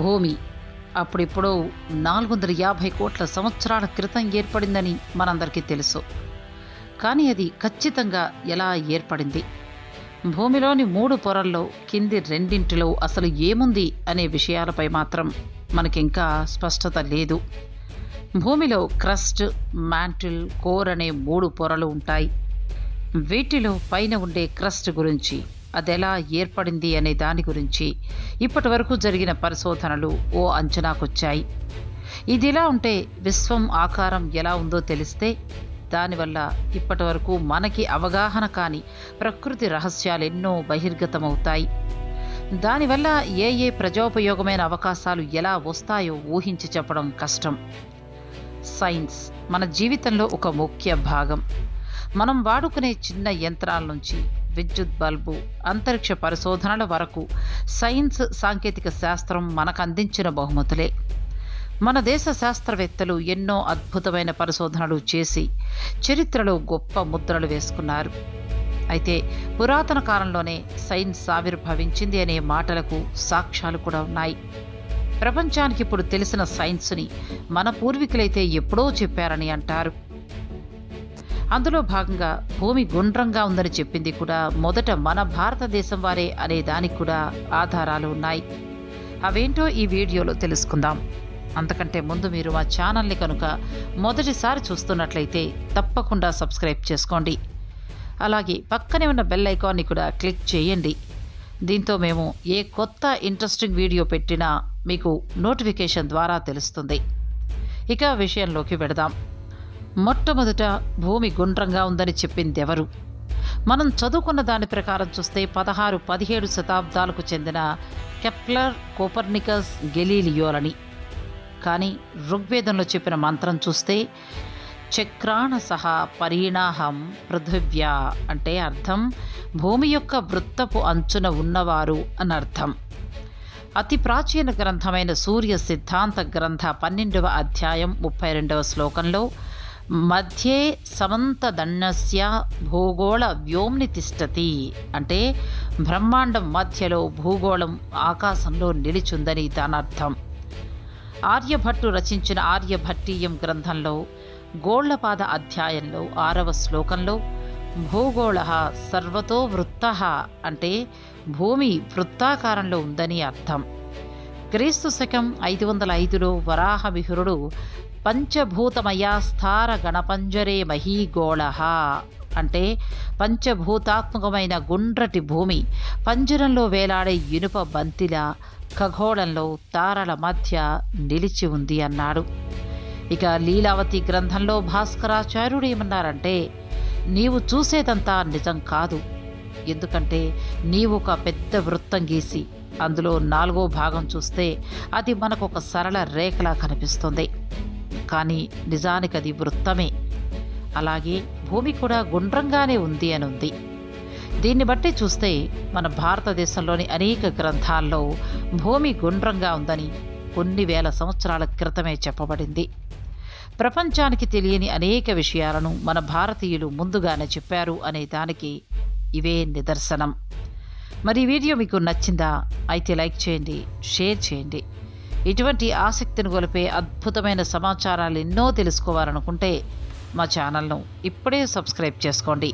భూమి అప్పుడిప్పుడు 450 కోట్ల సంవత్సరాల క్రితం ఏర్పడిందని మనందరికీ తెలుసు. కానీ అది ఖచ్చితంగా ఎలా ఏర్పడింది, భూమిలోని 3 పొరల్లో కింది 2లో అసలు ఏముంది అనే విషయాలపై మాత్రం మనకింకా స్పష్టత లేదు. భూమిలో క్రస్ట్, మ్యాంటిల్, కోర్ అనే 3 పొరలు ఉంటాయి. వీటిలో పైన ఉండే క్రస్ట్ గురించి, అదెలా ఏర్పడింది అనే దాని గురించి ఇప్పటి వరకు జరిగిన పరిశోధనలు ఓ అంచనాకొచ్చాయి. ఇదిలా ఉంటే విశ్వం ఆకారం ఎలా ఉందో తెలిస్తే దానివల్ల ఇప్పటి వరకు మనకి అవగాహన కాని ప్రకృతి రహస్యాలు ఎన్నో బహిర్గతమవుతాయి. దానివల్ల ఏ ఏ ప్రజోపయోగమైన అవకాశాలు ఎలా వస్తాయో ఊహించి చెప్పడం కష్టం. సైన్స్ మన జీవితంలో ఒక ముఖ్య భాగం. మనం వాడుకునే చిన్న యంత్రాల నుంచి విద్యుత్ బల్బు, అంతరిక్ష పరిశోధనల వరకు సైన్స్, సాంకేతిక శాస్త్రం మనకందించిన బహుమతులే. మన దేశ శాస్త్రవేత్తలు ఎన్నో అద్భుతమైన పరిశోధనలు చేసి చరిత్రలో గొప్ప ముద్రలు వేసుకున్నారు. అయితే పురాతన కాలంలోనే సైన్స్ ఆవిర్భవించింది అనే మాటలకు సాక్ష్యాలు కూడా ఉన్నాయి. ప్రపంచానికి ఇప్పుడు తెలిసిన సైన్స్ని మన పూర్వీకులైతే ఎప్పుడో చెప్పారని అంటారు. అందులో భాగంగా భూమి గుండ్రంగా ఉందని చెప్పింది కూడా మొదట మన భారతదేశం వారే అనే దానికి కూడా ఆధారాలు ఉన్నాయి. అవేంటో ఈ వీడియోలో తెలుసుకుందాం. అంతకంటే ముందు మీరు మా ఛానల్ని కనుక మొదటిసారి చూస్తున్నట్లయితే తప్పకుండా సబ్స్క్రైబ్ చేసుకోండి. అలాగే పక్కనే ఉన్న బెల్ ఐకాన్ని కూడా క్లిక్ చేయండి. దీంతో మేము ఏ కొత్త ఇంట్రెస్టింగ్ వీడియో పెట్టినా మీకు నోటిఫికేషన్ ద్వారా తెలుస్తుంది. ఇక విషయంలోకి వెడదాం. మొట్టమొదట భూమి గుండ్రంగా ఉందని చెప్పిందెవరు? మనం చదువుకున్న దాని ప్రకారం చూస్తే 16-17 శతాబ్దాలకు చెందిన కెప్లర్, కోపర్నికస్, గెలీలియోలని. కానీ ఋగ్వేదంలో చెప్పిన మంత్రం చూస్తే చక్రాణ సహా పరిణాహం పృథివ్యా అంటే అర్థం భూమి యొక్క వృత్తపు అంచున ఉన్నవారు అనర్థం. అతి ప్రాచీన గ్రంథమైన సూర్య సిద్ధాంత గ్రంథ 12వ అధ్యాయం 32వ శ్లోకంలో మధ్యే సమంతదండస్య భూగోళ వ్యోమ్ని తిష్టతి అంటే బ్రహ్మాండం మధ్యలో భూగోళం ఆకాశంలో నిలిచుందని దానర్థం. ఆర్యభట్టు రచించిన ఆర్యభట్టీయం గ్రంథంలో గోళ్లపాద అధ్యాయంలో 6వ శ్లోకంలో భూగోళ సర్వతో వృత్త అంటే భూమి వృత్తాకారంలో ఉందని అర్థం. క్రీస్తుశకం 505లో వరాహమిహిరుడు పంచభూతమయా స్థార గణపంజరే మహీగోళ అంటే పంచభూతాత్మకమైన గుండ్రటి భూమి పంజరంలో వేలాడే ఇనుప బంతిలా ఖగోళంలో తారల మధ్య నిలిచి ఉంది అన్నాడు. ఇక లీలావతి గ్రంథంలో భాస్కరాచార్యుడు ఏమన్నారంటే, నీవు చూసేదంతా నిజం కాదు, ఎందుకంటే నీవు ఒక పెద్ద వృత్తం గీసి అందులో 4వ భాగం చూస్తే అది మనకు ఒక సరళ రేఖలా కనిపిస్తుంది, కానీ నిజానికి అది వృత్తమే. అలాగే భూమి కూడా గుండ్రంగానే ఉంది అని ఉంది. దీన్ని బట్టి చూస్తే మన భారతదేశంలోని అనేక గ్రంథాల్లో భూమి గుండ్రంగా ఉందని కొన్ని వేల సంవత్సరాల క్రితమే చెప్పబడింది. ప్రపంచానికి తెలియని అనేక విషయాలను మన భారతీయులు ముందుగానే చెప్పారు అనే దానికి ఇవే నిదర్శనం. మరి వీడియో మీకు నచ్చిందా? అయితే లైక్ చేయండి, షేర్ చేయండి. ఇటువంటి ఆసక్తిని గొలిపే అద్భుతమైన సమాచారాలు ఎన్నో తెలుసుకోవాలనుకుంటే మా ఛానల్ను ఇప్పుడే సబ్స్క్రైబ్ చేసుకోండి.